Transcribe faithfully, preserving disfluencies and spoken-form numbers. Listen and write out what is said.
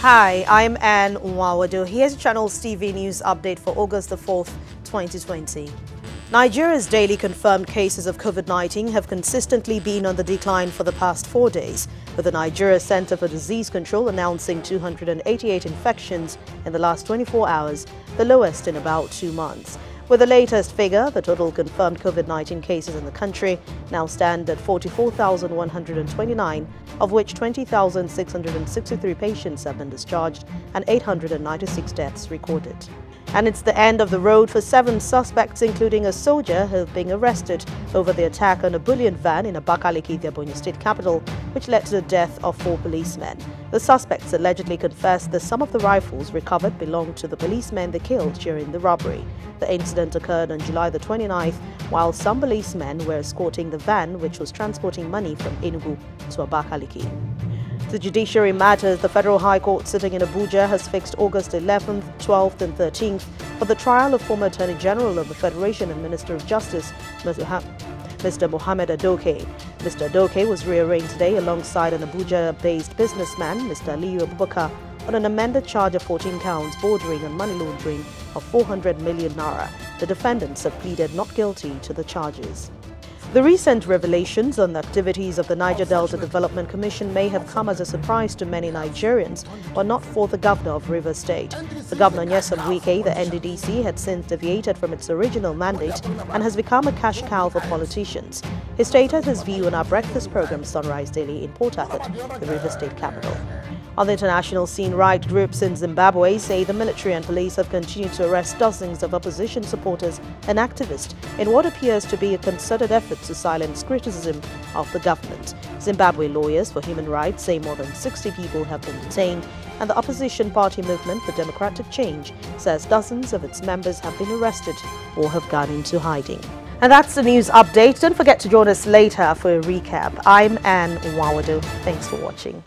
Hi, I'm Anne Uwawodo. Here's Channels T V news update for August the fourth, twenty twenty. Nigeria's daily confirmed cases of COVID nineteen have consistently been on the decline for the past four days, with the Nigeria Centre for Disease Control announcing two hundred eighty-eight infections in the last twenty-four hours, the lowest in about two months. With the latest figure, the total confirmed COVID nineteen cases in the country now stand at forty-four thousand one hundred twenty-nine, of which twenty thousand six hundred sixty-three patients have been discharged and eight hundred ninety-six deaths recorded. And it's the end of the road for seven suspects, including a soldier who have been arrested over the attack on a bullion van in Abakaliki, the Ebonyi state capital, which led to the death of four policemen. The suspects allegedly confessed that some of the rifles recovered belonged to the policemen they killed during the robbery. The incident occurred on July the twenty-ninth, while some policemen were escorting the van which was transporting money from Inugu to Abakaliki. The judiciary matters. The Federal High Court sitting in Abuja has fixed August eleventh, twelfth and thirteenth for the trial of former Attorney General of the Federation and Minister of Justice, Mister Mohammed Adoke. Mister Adoke was rearraigned today alongside an Abuja-based businessman, Mister Aliu Abubakar, on an amended charge of fourteen counts bordering on money laundering of four hundred million naira. The defendants have pleaded not guilty to the charges. The recent revelations on the activities of the Niger Delta Development Commission may have come as a surprise to many Nigerians, but not for the governor of Rivers State. The governor, Nyesom Wike, the N D D C, had since deviated from its original mandate and has become a cash cow for politicians. He stated his view on our breakfast program, Sunrise Daily, in Port Harcourt, the Rivers State capital. On the international scene, right groups in Zimbabwe say the military and police have continued to arrest dozens of opposition supporters and activists in what appears to be a concerted effort to silence criticism of the government. Zimbabwe lawyers for human rights say more than sixty people have been detained, and the opposition party movement for democratic change says dozens of its members have been arrested or have gone into hiding. And that's the news update. Don't forget to join us later for a recap. I'm Anne Uwawodo. Thanks for watching.